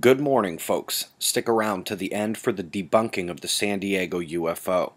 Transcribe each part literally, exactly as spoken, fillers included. Good morning, folks. Stick around to the end for the debunking of the San Diego U F O.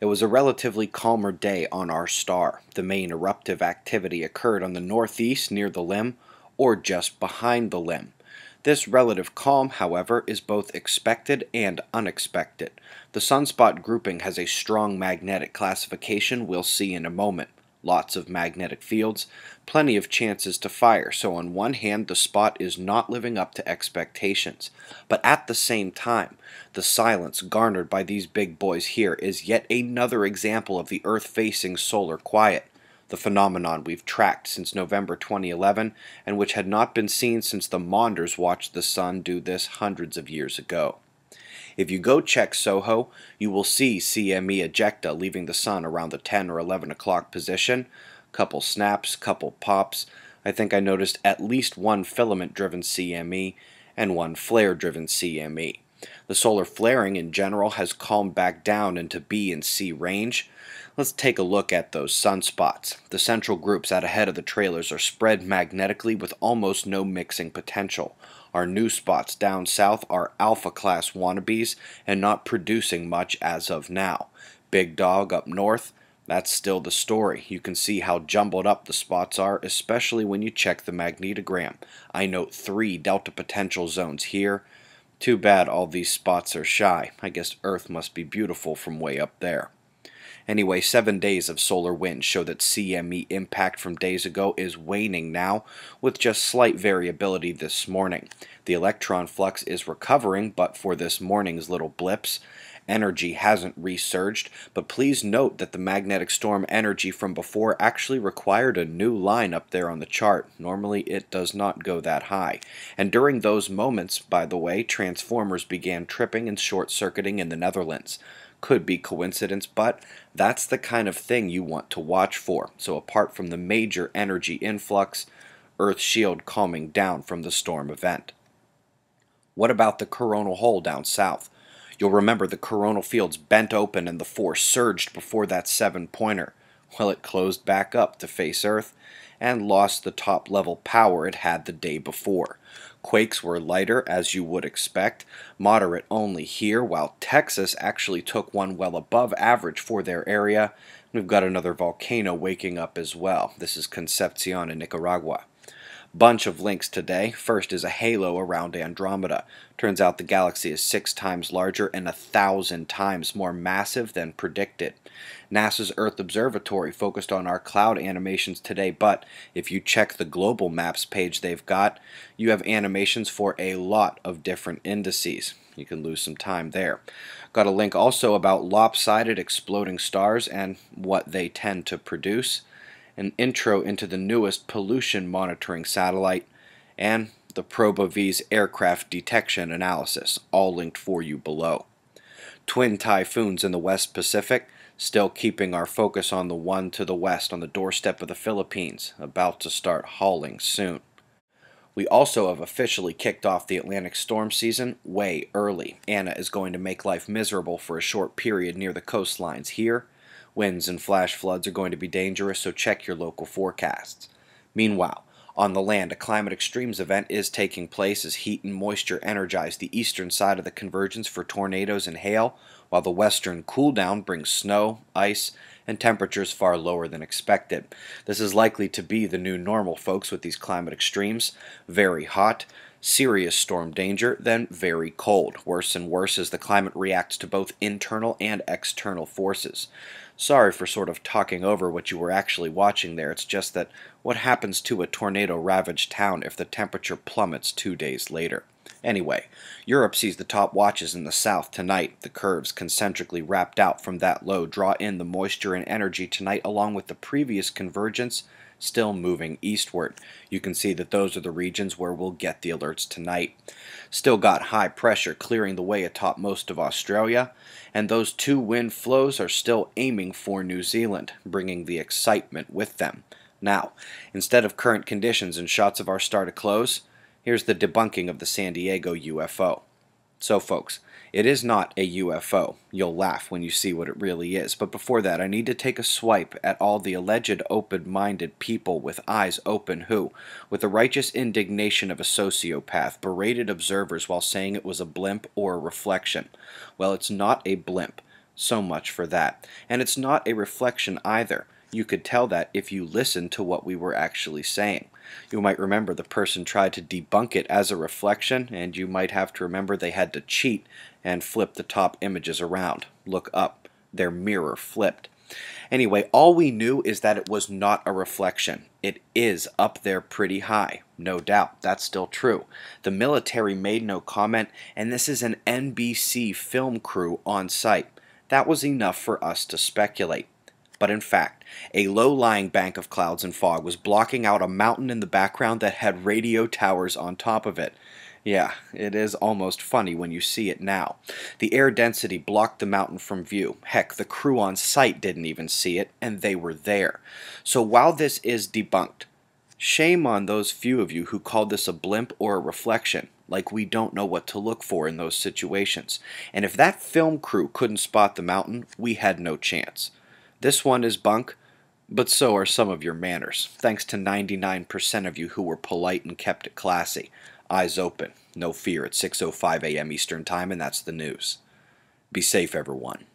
It was a relatively calmer day on our star. The main eruptive activity occurred on the northeast near the limb or just behind the limb. This relative calm, however, is both expected and unexpected. The sunspot grouping has a strong magnetic classification we'll see in a moment. Lots of magnetic fields, plenty of chances to fire, so on one hand the spot is not living up to expectations. But at the same time, the silence garnered by these big boys here is yet another example of the Earth-facing solar quiet, the phenomenon we've tracked since November twenty eleven and which had not been seen since the Maunders watched the sun do this hundreds of years ago. If you go check Soho, you will see C M E ejecta leaving the sun around the ten or eleven o'clock position. Couple snaps, couple pops. I think I noticed at least one filament-driven C M E and one flare-driven C M E. The solar flaring in general has calmed back down into B and C range. Let's take a look at those sunspots. The central groups out ahead of the trailers are spread magnetically with almost no mixing potential. Our new spots down south are alpha class wannabes and not producing much as of now. Big Dog up north, that's still the story. You can see how jumbled up the spots are, especially when you check the magnetogram. I note three delta potential zones here. Too bad all these spots are shy. I guess Earth must be beautiful from way up there. Anyway, seven days of solar wind show that C M E impact from days ago is waning now, with just slight variability this morning. The electron flux is recovering, but for this morning's little blips, energy hasn't resurged, but please note that the magnetic storm energy from before actually required a new line up there on the chart. Normally it does not go that high. And during those moments, by the way, transformers began tripping and short-circuiting in the Netherlands. Could be coincidence, but that's the kind of thing you want to watch for. So apart from the major energy influx, Earth's shield calming down from the storm event. What about the coronal hole down south? You'll remember the coronal fields bent open and the force surged before that seven-pointer. Well, it closed back up to face Earth and lost the top-level power it had the day before. Quakes were lighter, as you would expect, moderate only here, while Texas actually took one well above average for their area. We've got another volcano waking up as well. This is Concepción in Nicaragua. Bunch of links today. First is a halo around Andromeda. Turns out the galaxy is six times larger and a thousand times more massive than predicted. NASA's Earth Observatory focused on our cloud animations today, but if you check the global maps page they've got, you have animations for a lot of different indices. You can lose some time there. Got a link also about lopsided exploding stars and what they tend to produce. An intro into the newest pollution monitoring satellite, and the Proba-V's aircraft detection analysis, all linked for you below. Twin typhoons in the West Pacific, still keeping our focus on the one to the west on the doorstep of the Philippines, about to start hauling soon. We also have officially kicked off the Atlantic storm season way early. Anna is going to make life miserable for a short period near the coastlines here. Winds and flash floods are going to be dangerous, so check your local forecasts. Meanwhile, on the land, a climate extremes event is taking place as heat and moisture energize the eastern side of the convergence for tornadoes and hail, while the western cool down brings snow, ice, and temperatures far lower than expected. This is likely to be the new normal, folks, with these climate extremes. Very hot, serious storm danger, then very cold. Worse and worse as the climate reacts to both internal and external forces. Sorry for sort of talking over what you were actually watching there. It's just that what happens to a tornado-ravaged town if the temperature plummets two days later? Anyway, Europe sees the top watches in the south tonight. The curves concentrically wrapped out from that low draw in the moisture and energy tonight along with the previous convergence still moving eastward. You can see that those are the regions where we'll get the alerts tonight. Still got high pressure clearing the way atop most of Australia, and those two wind flows are still aiming for New Zealand, bringing the excitement with them. Now, instead of current conditions and shots of our star to close, here's the debunking of the San Diego U F O. So folks, It is not a U F O. You'll laugh when you see what it really is. But before that, I need to take a swipe at all the alleged open-minded people with eyes open who, with the righteous indignation of a sociopath, berated observers while saying it was a blimp or a reflection. Well, it's not a blimp. So much for that. And it's not a reflection either. You could tell that if you listened to what we were actually saying. You might remember the person tried to debunk it as a reflection, and you might have to remember they had to cheat and flip the top images around. Look up. Their mirror flipped. Anyway, all we knew is that it was not a reflection. It is up there pretty high. No doubt. That's still true. The military made no comment, and this is an N B C film crew on site. That was enough for us to speculate. But in fact, a low-lying bank of clouds and fog was blocking out a mountain in the background that had radio towers on top of it. Yeah, it is almost funny when you see it now. The air density blocked the mountain from view. Heck, the crew on site didn't even see it, and they were there. So while this is debunked, shame on those few of you who called this a blimp or a reflection, like we don't know what to look for in those situations. And if that film crew couldn't spot the mountain, we had no chance. This one is bunk, but so are some of your manners, thanks to ninety-nine percent of you who were polite and kept it classy. Eyes open, no fear at six oh five a m Eastern Time, and that's the news. Be safe, everyone.